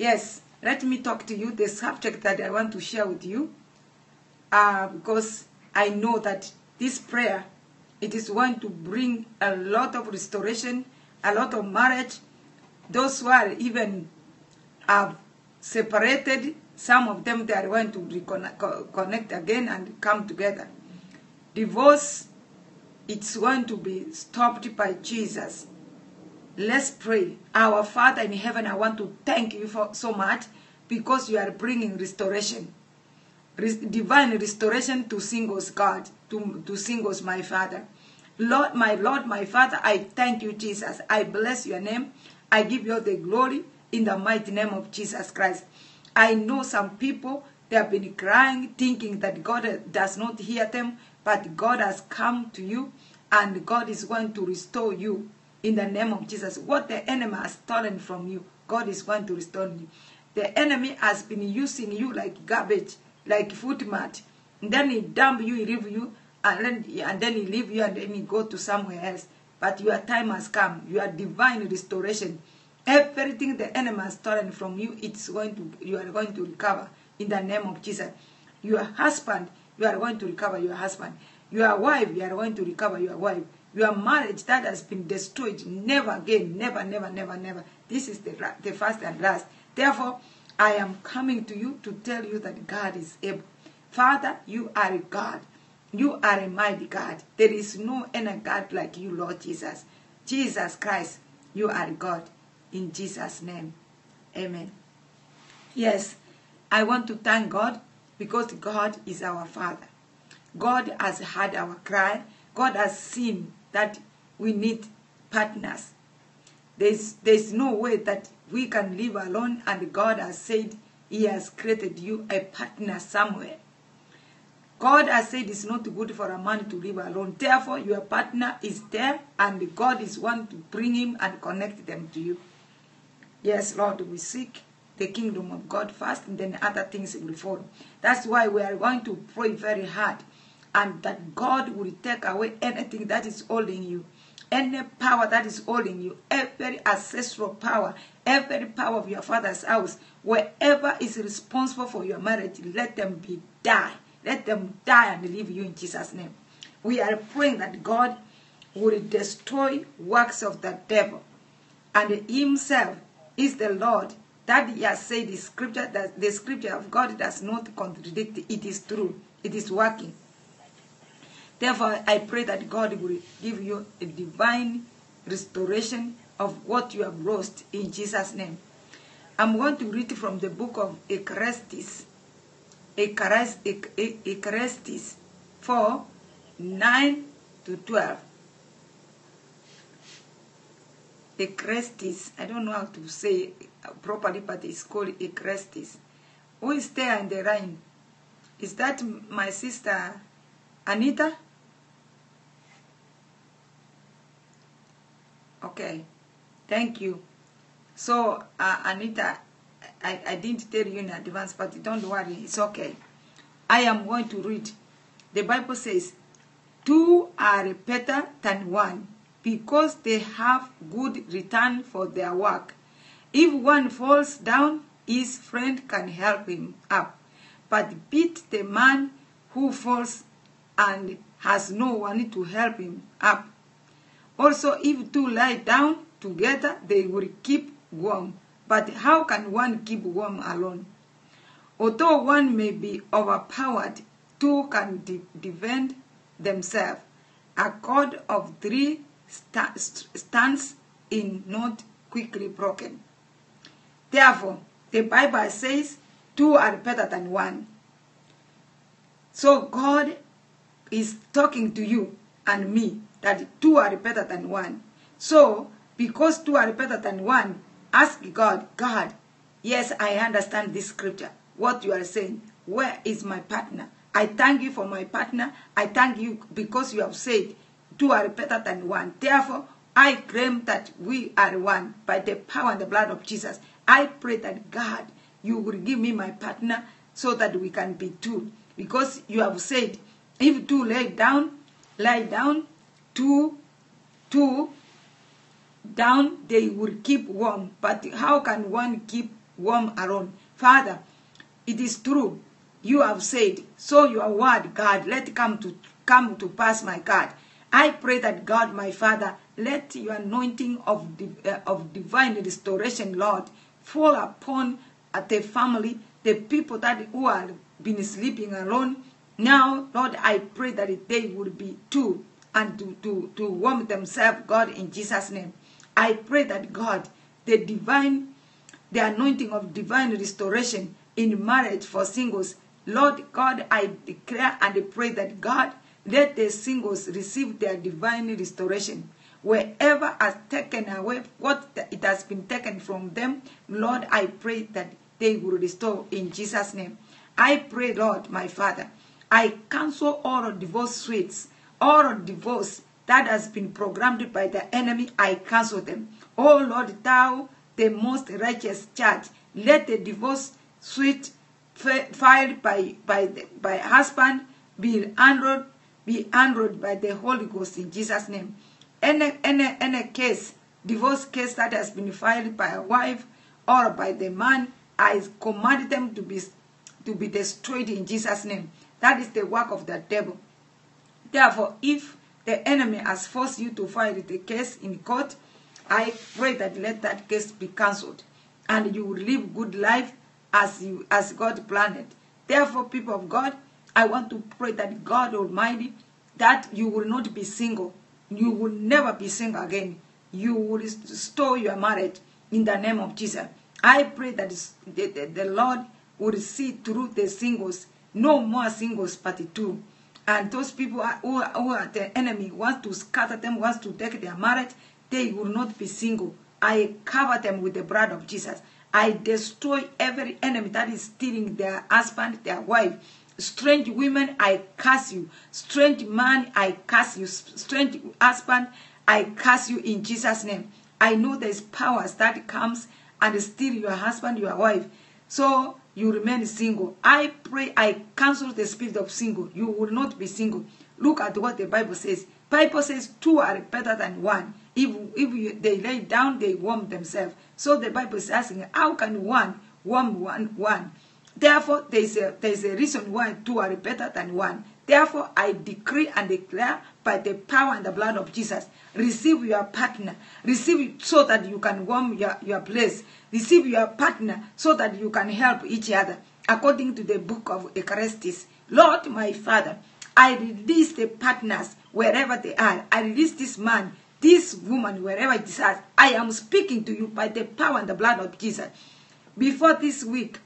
Yes, let me talk to you the subject that I want to share with you, because I know that this prayer, it is one to bring a lot of restoration, a lot of marriage. Those who are even separated, some of them, they are going to reconnect again and come together. Divorce, it's going to be stopped by Jesus. Let's pray. Our Father in heaven, I want to thank you for so much, because you are bringing restoration, divine restoration to singles, God, to singles, my Father. Lord, my Father, I thank you, Jesus. I bless your name. I give you all the glory in the mighty name of Jesus Christ. I know some people, they have been crying, thinking that God does not hear them, but God has come to you, and God is going to restore you in the name of Jesus. What the enemy has stolen from you, God is going to restore you. The enemy has been using you like garbage, like foot mat. And then he dump you, he leave you, and then he leave you, and then he go to somewhere else. But your time has come. Your divine restoration. Everything the enemy has stolen from you, you are going to recover in the name of Jesus. Your husband, you are going to recover your husband. Your wife, you are going to recover your wife. Your marriage that has been destroyed, never again, never, never, never, never. This is the first and last. Therefore, I am coming to you to tell you that God is able. Father, you are God. You are a mighty God. There is no any God like you, Lord Jesus. Jesus Christ, you are God. In Jesus' name, amen. Yes, I want to thank God, because God is our Father. God has heard our cry. God has seen that we need partners. There's no way that we can live alone, and God has said He has created you a partner somewhere. God has said it's not good for a man to live alone. Therefore, your partner is there, and God is one to bring him and connect them to you. Yes, Lord, we seek the kingdom of God first, and then other things will follow. That's why we are going to pray very hard, and that God will take away anything that is holding you, any power that is holding you, every ancestral power, every power of your father's house, wherever is responsible for your marriage, let them be die. Let them die and leave you in Jesus' name. We are praying that God will destroy works of the devil. And himself is the Lord. That he has said the scripture of God does not contradict. It is true. It is working. Therefore, I pray that God will give you a divine restoration of what you have lost in Jesus' name. I'm going to read from the book of Ecclesiastes. Ecclesiastes 4, 9 to 12. Ecclesiastes, I don't know how to say it properly, but it's called Ecclesiastes. Who is there in the line? Is that my sister Anita? Okay, thank you. So, Anita, I didn't tell you in advance, but don't worry, it's okay. I am going to read. The Bible says, two are better than one, because they have good return for their work. If one falls down, his friend can help him up, but beat the man who falls and has no one to help him up. Also, if two lie down together, they will keep warm. But how can one keep warm alone? Although one may be overpowered, two can defend themselves. A cord of three stands in not quickly broken. Therefore, the Bible says two are better than one. So God is talking to you and me that two are better than one. So, because two are better than one, ask God, God, yes, I understand this scripture, what you are saying. Where is my partner? I thank you for my partner. I thank you because you have said two are better than one. Therefore, I claim that we are one by the power and the blood of Jesus. I pray that, God, you will give me my partner so that we can be two. Because you have said, if two lie down, two down, they will keep warm. But how can one keep warm aroma. Father, it is true. You have said, so your word, God, let come to pass, my God. I pray that, God, my Father, let your anointing of divine restoration, Lord, fall upon the family, the people that who have been sleeping alone. Now, Lord, I pray that they will be too and to warm themselves, God, in Jesus' name. I pray that, God, the anointing of divine restoration in marriage for singles, Lord God, I declare and pray that, God, let the singles receive their divine restoration. Wherever has taken away what it has been taken from them, Lord, I pray that they will restore in Jesus' name. I pray, Lord, my Father, I cancel all divorce suits, all divorce that has been programmed by the enemy, I cancel them. Oh, Lord, thou, the most righteous judge, let the divorce suit filed by husband be handled by the Holy Ghost in Jesus' name. Any case, divorce case that has been filed by a wife or by the man, I command them to be destroyed in Jesus' name. That is the work of the devil. Therefore, if the enemy has forced you to file the case in court, I pray that let that case be cancelled and you will live good life as God planned. Therefore, people of God, I want to pray that God Almighty, that you will not be single. You will never be single again. You will restore your marriage in the name of Jesus. I pray that the Lord will see through the singles, no more singles but two. And those people who are the enemy, wants to scatter them, wants to take their marriage, they will not be single. I cover them with the blood of Jesus. I destroy every enemy that is stealing their husband, their wife. Strange women, I curse you. Strange man, I curse you. Strange husband, I curse you in Jesus' name. I know there's powers that comes and steal your husband, your wife. So you remain single. I pray I cancel the spirit of single. You will not be single. Look at what the Bible says. Bible says two are better than one. If they lay down, they warm themselves. So the Bible is asking, how can one warm one? Therefore, there is a reason why two are better than one. Therefore, I decree and declare by the power and the blood of Jesus, receive your partner. Receive so that you can warm your place. Receive your partner so that you can help each other. According to the book of Ecclesiastes, Lord, my Father, I release the partners wherever they are. I release this man, this woman, wherever it is at. I am speaking to you by the power and the blood of Jesus. Before this week,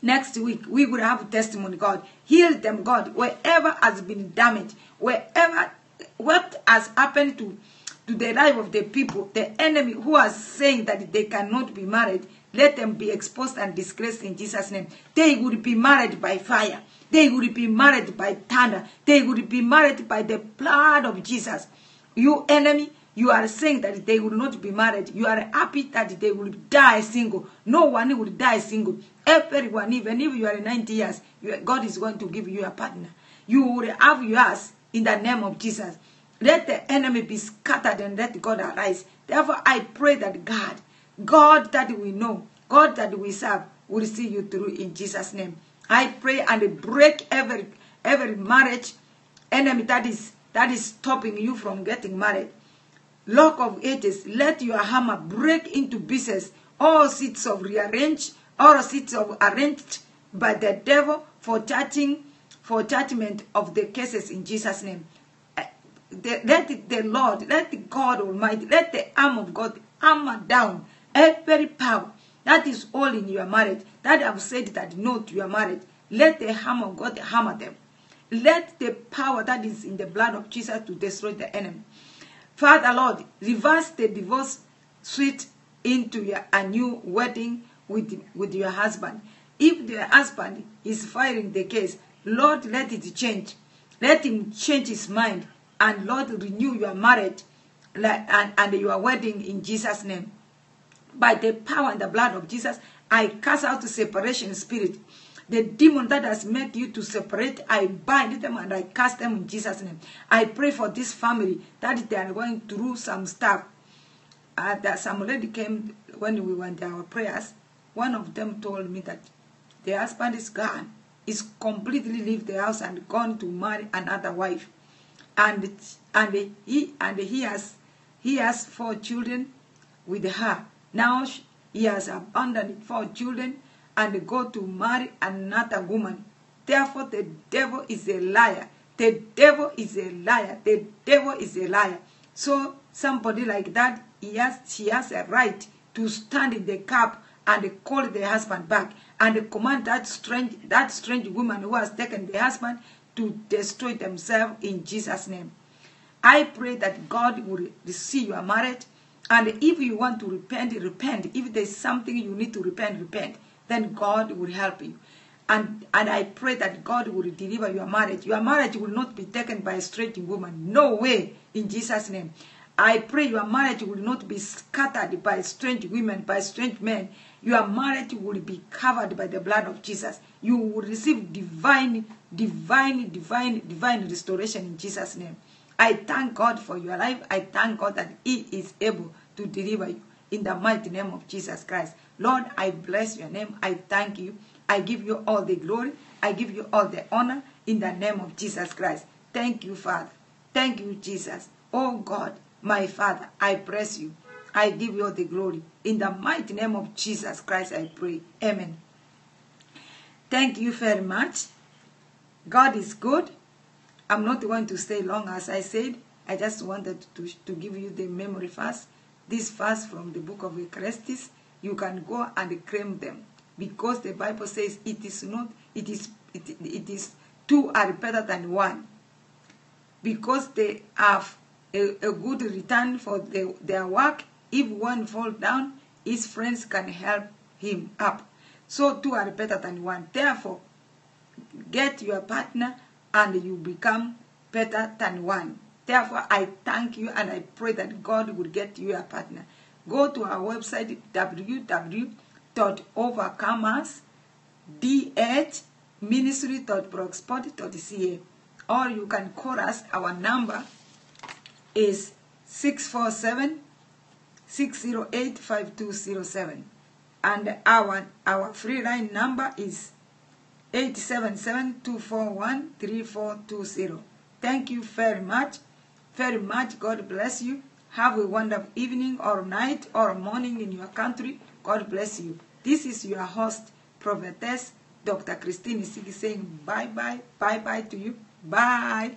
next week, we will have testimony, God. Heal them, God, wherever has been damaged, wherever, what has happened to the life of the people, the enemy who are saying that they cannot be married, let them be exposed and disgraced in Jesus' name. They would be married by fire. They would be married by thunder. They would be married by the blood of Jesus. You enemy, you are saying that they will not be married. You are happy that they will die single. No one will die single. Everyone, even if you are 90 years, God is going to give you a partner. You will have yours in the name of Jesus. Let the enemy be scattered and let God arise. Therefore, I pray that God that we know, God that we serve, will see you through in Jesus' name. I pray and break every marriage enemy that is stopping you from getting married. Lock of ages, let your hammer break into pieces all seeds of rearrange. All seats are arranged by the devil for judgment of the cases in Jesus' name. Let the Lord, let God Almighty, let the arm of God hammer down every power that is all in your marriage, that have said that no to your marriage. Let the hammer of God hammer them. Let the power that is in the blood of Jesus to destroy the enemy. Father Lord, reverse the divorce suit into a new wedding with your husband. If the husband is filing the case, Lord, let it change. Let him change his mind. And Lord, renew your marriage and your wedding in Jesus' name. By the power and the blood of Jesus, I cast out the separation spirit. The demon that has made you to separate, I bind them and I cast them in Jesus' name. I pray for this family that they are going through some stuff. That some lady came when we went to our prayers. One of them told me that their husband is gone, is completely left the house and gone to marry another wife, and he has 4 children with her. Now he has abandoned 4 children and go to marry another woman. Therefore, the devil is a liar. The devil is a liar. The devil is a liar. So somebody like that, she has a right to stand in the gap and call the husband back and command that strange woman who has taken the husband to destroy themselves in Jesus' name. I pray that God will see your marriage, and if you want to repent, repent. If there's something you need to repent, repent. Then God will help you. And I pray that God will deliver your marriage. Your marriage will not be taken by a straight woman. No way, in Jesus' name. I pray your marriage will not be scattered by strange women, by strange men. Your marriage will be covered by the blood of Jesus. You will receive divine restoration in Jesus' name. I thank God for your life. I thank God that He is able to deliver you in the mighty name of Jesus Christ. Lord, I bless your name. I thank you. I give you all the glory. I give you all the honor in the name of Jesus Christ. Thank you, Father. Thank you, Jesus. Oh God, my Father, I bless you. I give you all the glory. In the mighty name of Jesus Christ, I pray. Amen. Thank you very much. God is good. I'm not going to stay long, as I said. I just wanted to give you the memory verse. This verse from the book of Ecclesiastes. You can go and claim them, because the Bible says two are better than one, because they have a good return for their work. If one falls down, his friends can help him up. So two are better than one. Therefore, get your partner and you become better than one. Therefore, I thank you and I pray that God will get you a partner. Go to our website, www.overcomersdhministry.blogspot.ca, or you can call us. Our number is 647-608-5207, and our free line number is 877-241-3420. Thank you very much. Very much. God bless you. Have a wonderful evening or night or morning in your country. God bless you. This is your host, Prophetess Dr. Christine Isigi, saying bye-bye, bye-bye to you. Bye.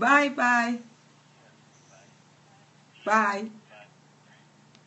Bye-bye. Bye.